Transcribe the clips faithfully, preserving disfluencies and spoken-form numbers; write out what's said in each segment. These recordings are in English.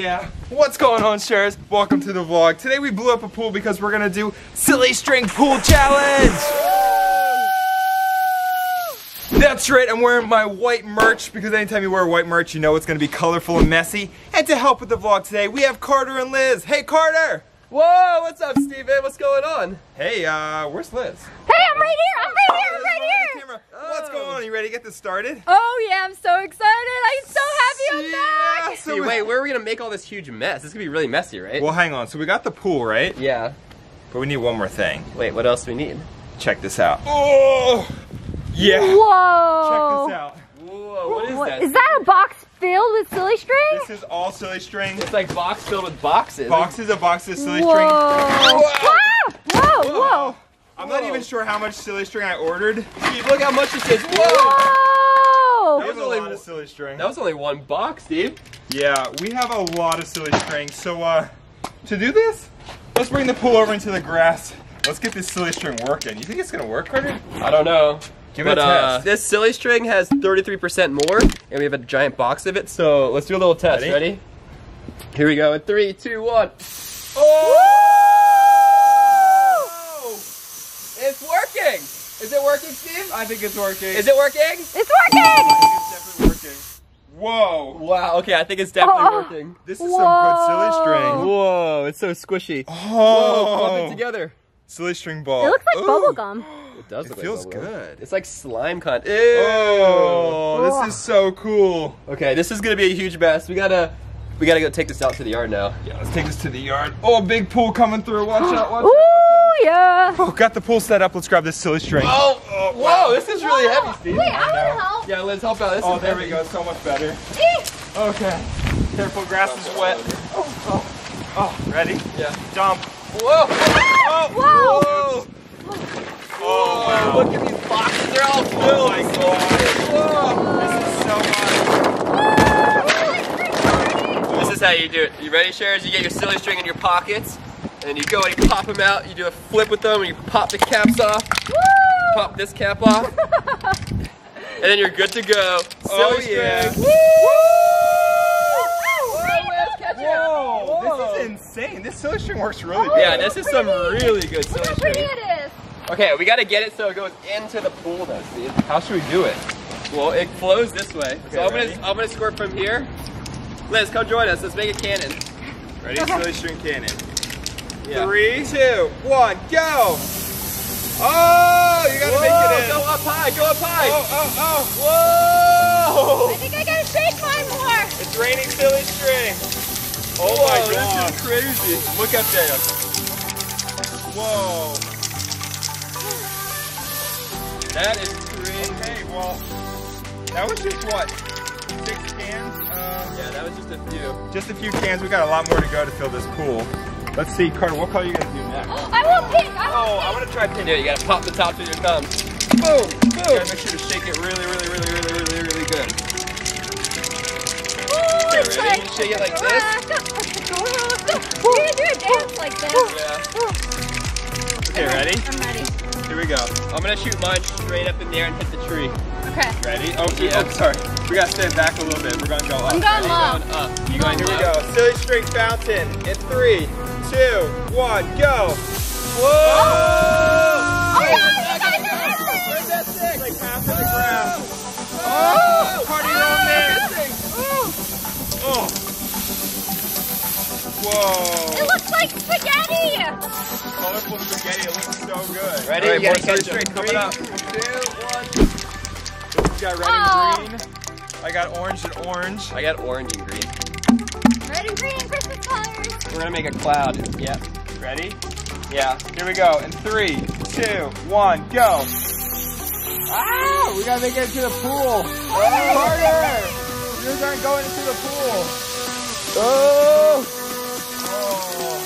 yeah. What's going on, Sharers? Welcome to the vlog. Today we blew up a pool because we're gonna do silly string pool challenge. That's right, I'm wearing my white merch because anytime you wear white merch, you know it's gonna be colorful and messy. And to help with the vlog today, we have Carter and Liz. Hey, Carter. Whoa, what's up, Stephen? What's going on? Hey, uh, where's Liz? Hey, I'm right here, I'm right here, I'm right here! Camera. Oh. What's going on? You ready to get this started? Oh yeah, I'm so excited! I'm so happy I'm yeah. back! So hey, we... wait, where are we gonna make all this huge mess? This is gonna be really messy, right? Well, hang on, so we got the pool, right? Yeah. But we need one more thing. Wait, what else do we need? Check this out. Oh! Yeah! Whoa! Check this out. Whoa, what is what, that? Is that a box filled with silly string? This is all silly string. It's like box filled with boxes. Boxes of boxes of silly whoa. String. Whoa. Whoa. Whoa, whoa. Whoa. I'm whoa. not even sure how much silly string I ordered. Steve, look how much this is. Whoa. whoa. That, that was, was only a lot of silly string. That was only one box, Steve. Yeah, we have a lot of silly string. So uh, to do this, let's bring the pool over into the grass. Let's get this silly string working. You think it's gonna work, Carter? I don't know. Give but, it a uh, test. This silly string has thirty-three percent more, and we have a giant box of it, so let's do a little test. Ready? Ready? Here we go in three, two, one. Oh! Woo! It's working! Is it working, Steve? I think it's working. Is it working? It's working! I think it's definitely working. Whoa. Wow, okay, I think it's definitely oh. working. This is Whoa. some good silly string. Whoa, it's so squishy. Oh! Whoa, clump it together. Silly string ball. It looks like Ooh. bubble gum. It does. It look feels like bubble good. Gum. It's like slime con. Ew. Oh, this Ugh. is so cool. Okay, this is gonna be a huge mess. We gotta, we gotta go take this out to the yard now. Yeah, let's take this to the yard. Oh, big pool coming through. Watch out! Watch Ooh, out! Ooh, yeah. Oh, got the pool set up. Let's grab this silly string. Oh, oh wow. Whoa! This is really Whoa. heavy, Steve. Wait, I wanna help. Yeah, Liz, help out. This oh, is there heavy. we go. So much better. Eek. Okay. Careful, grass oh, is wet. Oh, oh, oh, ready? Yeah. Dump. Whoa! Ah! Oh, whoa! Whoa! Oh, wow. Look at these boxes, they're all filled! Oh my god! Whoa! This is so much! Whoa. This is how you do it. You ready, Sharers? You get your silly string in your pockets, and you go and you pop them out, you do a flip with them, and you pop the caps off. Woo! Pop this cap off. And then you're good to go. Silly oh, yeah. string! Woo! Whoa! Whoa. This is insane. This silly string works really good. Yeah, this is some really good silly string. Look how pretty it is. Okay, we gotta get it so it goes into the pool though, Steve. How should we do it? Well, it flows this way. Okay, so I'm gonna, I'm gonna squirt from here. Liz, come join us. Let's make a cannon. Ready? Okay. Silly string cannon. Yeah. Three, two, one, go! Oh, you gotta Whoa, make it in. Go up high, go up high. Oh, oh, oh. Whoa! I think I gotta shake mine more. It's raining silly string. Oh Whoa, my god, this is crazy. Look up there. Whoa. That is crazy. Okay, well, that was just what? Six cans? Uh, yeah, that was just a few. Just a few cans. We got a lot more to go to fill this pool. Let's see, Carter, what color are you going to do next? I want pink! I want oh, pink. I want to try pink. Yeah, you got to pop the top with your thumb. Boom! Boom! You got to make sure to shake it really, really, really, really, really, really good. Ready? Like, you shake it like this. We're gonna do a dance like this. Yeah. Okay, ready? I'm ready. Here we go. I'm gonna shoot mine straight up in the air and hit the tree. Okay. Ready? Oh, yeah. oh sorry. We gotta stand back a little bit. We're gonna go up. I'm going low. Going up. You going, here low. we go. Silly string fountain. In three, two, one, go. Whoa! Oh, oh no, you guys are Where's that thing? Like half of the ground. Oh! Party on there! Oh. Whoa! It looks like spaghetti! Colorful spaghetti, it looks so good. Ready? Right, you gotta catch it. Coming up. Two, one. This got red oh. and green. I got orange and orange. I got orange and green. Red and green, Christmas colors. We're gonna make a cloud. Yep. Ready? Yeah. Here we go. In three, two, one, go! Ah! We gotta make it to the pool! Harder! Yours aren't going into the pool. Oh. oh!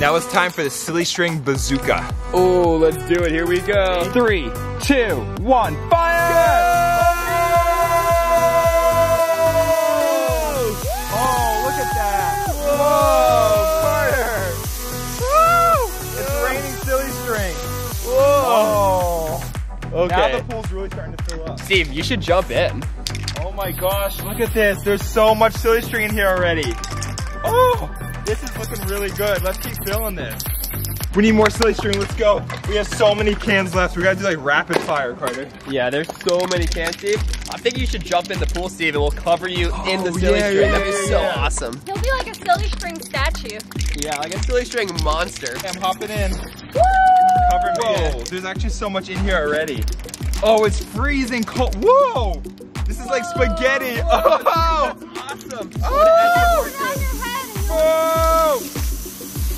Now it's time for the silly string bazooka. Oh, let's do it. Here we go. Three, two, one, fire! Go! Oh, look at that! Whoa! Fire! Woo! It's Whoa. raining silly string. Whoa! Oh. Okay. Now the pool's really starting to fill up. Steve, you should jump in. Oh Oh my gosh, look at this. There's so much silly string in here already. Oh, this is looking really good. Let's keep filling this. We need more silly string, let's go. We have so many cans left. We gotta do like rapid fire, Carter. Yeah, there's so many cans, Steve. I think you should jump in the pool, Steve. It will cover you oh, in the silly yeah, string. Yeah, That'd be yeah, so yeah. awesome. He'll be like a silly string statue. Yeah, like a silly string monster. Okay, I'm hopping in. Woo! Cover me Whoa, in. There's actually so much in here already. Oh, it's freezing cold. Whoa! This is Whoa. like spaghetti. Whoa. Oh! That's awesome. Oh! It's on your head. Whoa!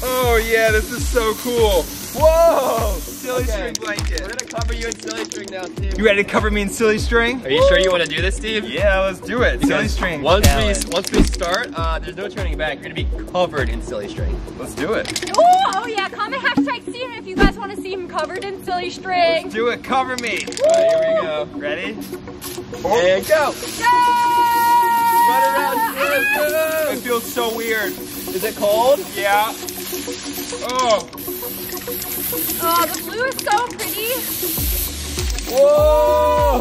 Oh yeah, this is so cool. Whoa! Silly okay. string blanket. We're gonna cover you in silly string now, Steve. You ready to cover me in silly string? Are you Woo! sure you wanna do this, Steve? Yeah, let's do it. Because silly string Once challenge. we once we start, uh, there's no turning back. You're gonna be covered in silly string. Let's do it. Ooh, oh yeah, comment hashtag Stephen if you guys wanna see him covered in silly string. Let's do it, cover me. Right, here we go. Ready? Oh. And go! Yay! Run around, ah! It feels so weird. Is it cold? Yeah. Oh. Oh, the blue is so pretty. Whoa!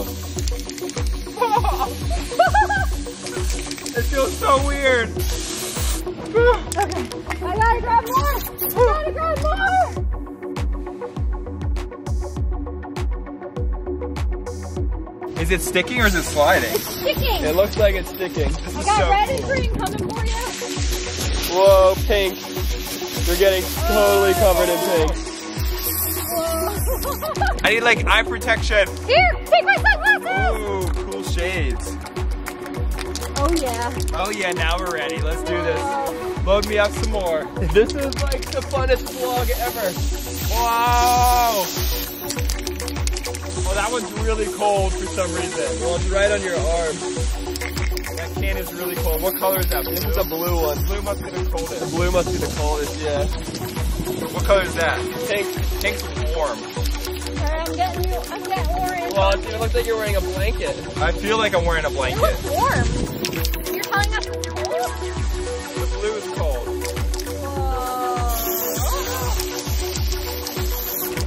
It feels so weird. Okay, I gotta grab more. I gotta grab more. Is it sticking or is it sliding? It's sticking. It looks like it's sticking. This I is got so red cool. and green coming for you. Whoa, pink. You're getting totally covered in pink. I need like eye protection. Here, take my sunglasses. Ooh, cool shades. Oh yeah. Oh yeah, now we're ready. Let's do this. Load me up some more. This is like the funnest vlog ever. Wow. Oh, that one's really cold for some reason. Well, it's right on your arm. That can is really cold. What color is that? Blue? This is a blue one. Blue must be the coldest. The blue must be the coldest, yeah. What color is that? Pink. Pink's warm. Alright, I'm getting you. I'm getting orange. Well, it looks like you're wearing a blanket. I feel like I'm wearing a blanket. It looks warm. You're telling us it's warm? The blue is cold. Whoa.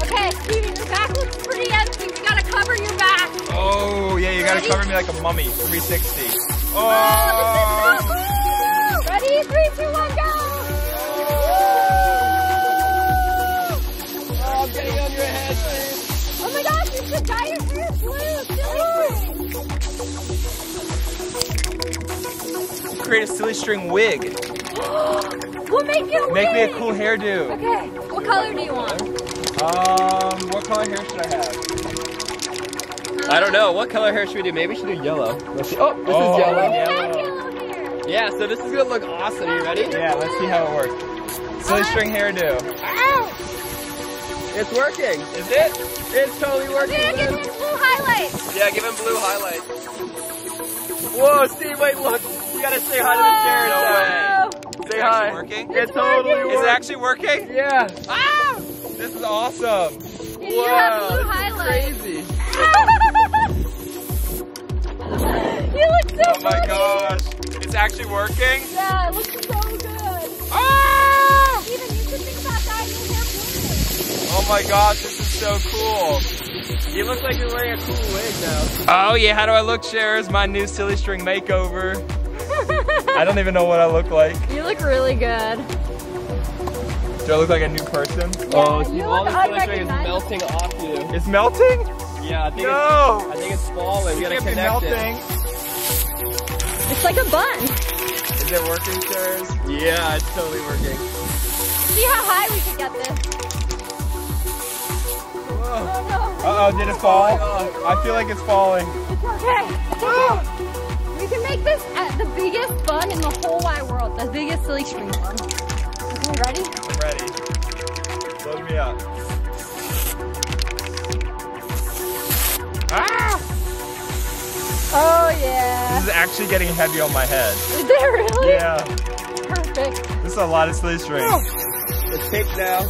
Okay, Stephen, your back looks pretty empty. You gotta cover your back. Oh, yeah, you gotta Ready? cover me like a mummy. three sixty. Oh, oh, this is so cool. Ready? Three, two, one, go! Oh, I'm getting on your head, man. Oh my gosh, you should dye your hair blue, silly string. Create a silly string wig. We'll make you a Make wig. me a cool hairdo. Okay, what color do you want? Um, what color hair should I have? I don't know. What color hair should we do? Maybe we should do yellow. Let's see. Oh, this oh, is yellow. yellow. yellow hair. Yeah, so this is gonna look awesome. You ready? Yeah, let's see how it works. Silly uh, string hairdo. Ow! It's working. Is it? It's totally working. Yeah, give him blue highlights. Yeah, give him blue highlights. Whoa, Steve, wait, look. You gotta say hi Whoa. to the Sharer. No way. Say hi. Working? It's, it's totally working. Working. Is it actually working? Yeah. Ah! This is awesome. Did Whoa. You have blue highlights? Crazy. You look so Oh my funny. gosh. It's actually working? Yeah, it looks so good. Ah! Stephen, you should think about dyeing your hair blue. Oh my gosh, this is so cool. You look like you're wearing a cool wig now. Oh yeah, how do I look, Sharers? My new silly string makeover. I don't even know what I look like. You look really good. Do I look like a new person? Yeah, oh, see, all the silly string is melting off you. It's melting? Yeah, I think, no. it's, I think it's falling. We gotta connect melting. it. It's like a bun. Is it working, Shares? Yeah, it's totally working. See how high we can get this. Oh, no. Uh oh, did it fall? Oh, I feel like it's falling. It's okay. It's okay. We can make this at the biggest bun in the whole wide world. The biggest silly string bun. Okay, ready? I'm ready. Load me up. Ah! Oh yeah. This is actually getting heavy on my head. Is it really? Yeah. Perfect. This is a lot of silly string. Oh. It's taped now.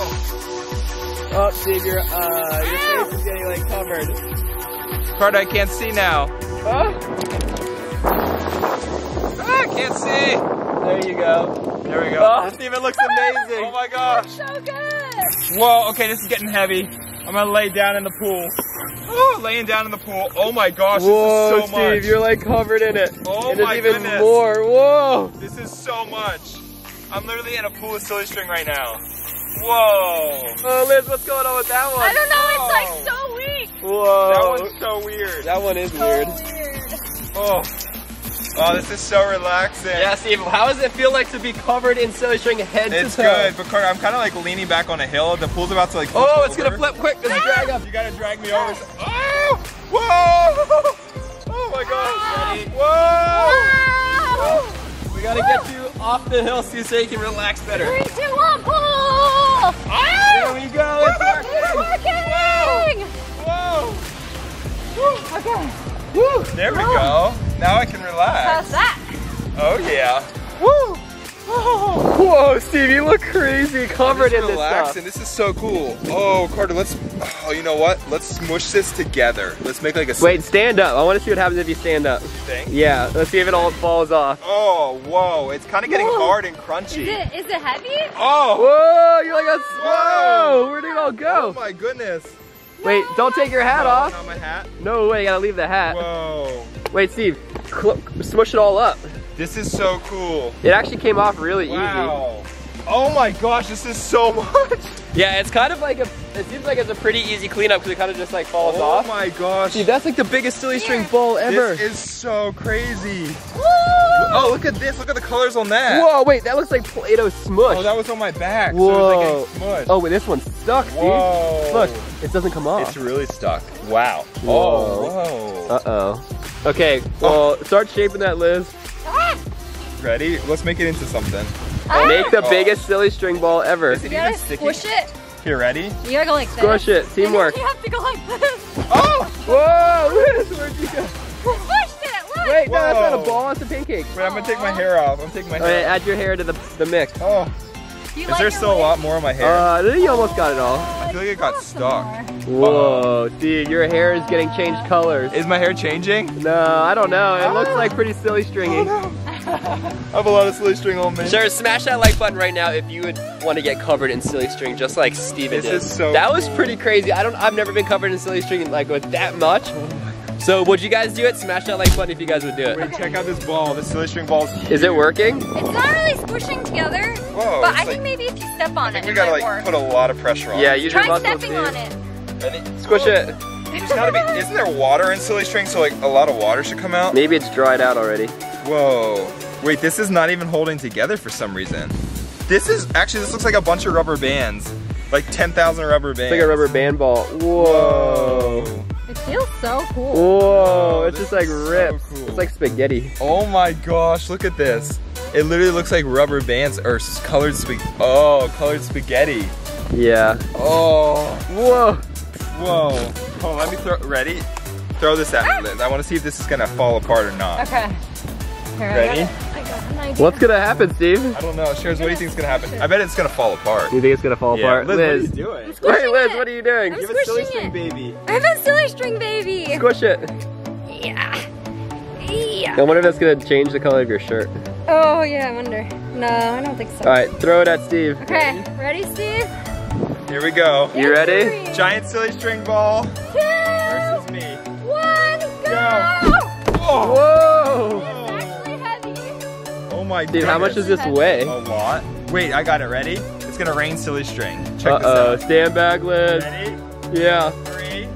Oh, oh Steve, your, uh, your ah! face is getting like covered. Carter, I can't see now. Huh? Ah, I can't see. There you go. There we go. Oh, Stephen looks amazing. Oh my gosh. That's so good. Whoa, okay, this is getting heavy. I'm gonna lay down in the pool. Oh, laying down in the pool. Oh my gosh, whoa, this is so Steve, much. Steve, you're like covered in it. Oh and my even goodness. More. Whoa. This is so much. I'm literally in a pool of silly string right now. Whoa. Oh, Liz, what's going on with that one? I don't know, oh. It's like so weak. Whoa. That one's so weird. That one is so weird. weird. Oh. Oh, this is so relaxing. Yeah, Steve, how does it feel like to be covered in silly string head it's to toe? It's good, but Carter, I'm kind of like leaning back on a hill. The pool's about to like flip Oh, it's going to flip quick. There's a drag up. You got to drag me over. Oh! Whoa! Oh my gosh. Whoa! Whoa! Whoa! We got to get you off the hill, Steve, so you can relax better. Three, two, one, pull! Ah! There we go. It's working. It's working! Whoa! Whoa! Okay. Woo. There we go. Now I can relax. How's that? Oh yeah. Woo! Oh. Whoa, Steve, you look crazy, covered in this stuff. And this is so cool. Oh, Carter, let's. Oh, you know what? Let's smush this together. Let's make like a. Wait, stand up. I want to see what happens if you stand up. You think? Yeah. Let's see if it all falls off. Oh, whoa! It's kind of getting whoa. hard and crunchy. Is it? Is it heavy? Oh! Whoa! You're like a. Whoa! Whoa. Where did it all go? Oh my goodness. Wait, don't take your hat oh, off. Not my hat. No way, you gotta leave the hat. Whoa. Wait, Steve, smush it all up. This is so cool. It actually came off really wow. easy. Oh my gosh, this is so much. Yeah, it's kind of like a, it seems like it's a pretty easy cleanup because it kind of just like falls oh off. Oh my gosh. Steve, that's like the biggest silly string yeah. bowl ever. This is so crazy. Woo! Oh, look at this, look at the colors on that. Whoa, wait, that looks like Play-Doh smush. Oh, that was on my back, Whoa. so it was like getting smushed. Oh, wait, this one's stuck, Steve. Whoa. Look, it doesn't come off. It's really stuck, wow. Whoa. Whoa. Uh-oh. Okay, well, oh. start shaping that, Liz. Ah. Ready? Let's make it into something. Ah. Make the oh. biggest silly string ball ever. Is it you even sticking? Squish it. Here, ready? You gotta go like this. Squish it, teamwork. You have to go like this. Oh! Whoa, Liz, where'd you go? Squished it, look! Wait, no, Whoa. that's not a ball, it's a pancake. Wait, I'm gonna take my hair off. I'm taking my hair Wait, off. Add your hair to the, the mix. Oh. You Is like there still way? a lot more on my hair? Uh, you almost got it all. I feel like it got stuck. Whoa, dude, your hair is getting changed colors. Is my hair changing? No, I don't know. It oh. looks like pretty silly stringy. Oh, no. I have a lot of silly string on me. Sure, smash that like button right now if you would want to get covered in silly string, just like Steven did. This is so That was pretty crazy. I don't. I've never been covered in silly string like with that much. So would you guys do it? Smash that like button if you guys would do it. Wait, check out this ball. This silly string ball. Is it working? It's not really squishing together. Whoa! But I like, think maybe if you step on it, we gotta like work. put a lot of pressure on. Yeah, you try stepping on it. Ready? Squish Whoa. it. There's gotta be. Isn't there water in silly string? So like a lot of water should come out. Maybe it's dried out already. Whoa. Wait, this is not even holding together for some reason. This is, actually this looks like a bunch of rubber bands. Like ten thousand rubber bands. It's like a rubber band ball. Whoa. Whoa. It feels so cool. Whoa, it's just like ripped. So cool. It's like spaghetti. Oh my gosh, look at this. It literally looks like rubber bands or colored spaghetti. Oh, colored spaghetti. Yeah. Oh. Whoa. Whoa. Oh, let me throw, ready? Throw this at me, Liz. I wanna see if this is gonna fall apart or not. Okay. Here, Ready? I got an idea. What's gonna happen, Steve? I don't know. Shares, what do you think's gonna happen? I bet it's gonna fall apart. You think it's gonna fall yeah. apart? Liz, Liz, what are you doing? Wait, Liz, it. what are you doing? I'm Give a silly it. string baby. I have a silly string baby. Squish it. Yeah. Yeah. I wonder if that's gonna change the color of your shirt. Oh, yeah, I wonder. No, I don't think so. All right, throw it at Steve. Okay, ready, ready Steve? Here we go. You ready? Three. Giant silly string ball. Two. Versus me. One, go. go. Oh. Whoa. Yeah. Oh my Dude, goodness. how much does this weigh? A lot. Wait, I got it. Ready? It's gonna rain silly string. Check uh -oh. this out. Stand back, Liz. Ready? Yeah. Three,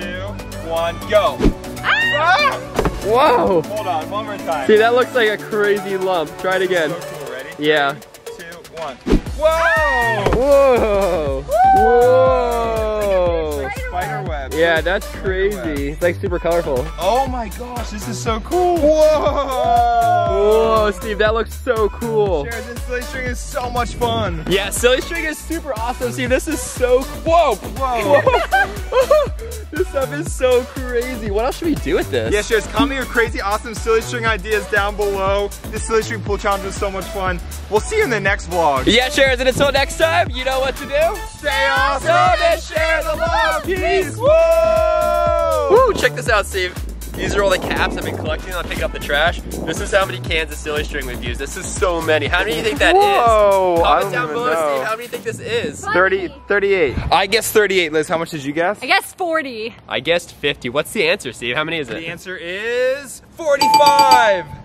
two, one, go. Ah! Ah! Whoa. Hold on, one more time. See, that looks like a crazy lump. Try it again. So cool. Ready? Yeah. Three, two, one. Whoa! Ah! Whoa! Whoa! Whoa. Like spider, spider web. web. Yeah, that's spider crazy. Web. It's like super colorful. Oh my gosh, this is so cool. Whoa! Whoa, Steve, that looks so cool. Sharer, this silly string is so much fun. Yeah, silly string is super awesome, Steve. This is so cool. Whoa. Whoa. This stuff is so crazy. What else should we do with this? Yeah, Sharer, comment your crazy, awesome silly string ideas down below. This silly string pool challenge was so much fun. We'll see you in the next vlog. Yeah, Sharer, and until next time, you know what to do. Stay awesome and share the love. Peace. Woo! Woo, check this out, Steve. These are all the caps I've been collecting on picking up the trash. This is how many cans of silly string we've used. This is so many. How many do you think that Whoa, is? Comment down below, Steve, how many do you think this is? thirty, thirty-eight. I guessed thirty-eight, Liz. How much did you guess? I guessed forty. I guessed fifty. What's the answer, Steve? How many is it? The answer is forty-five.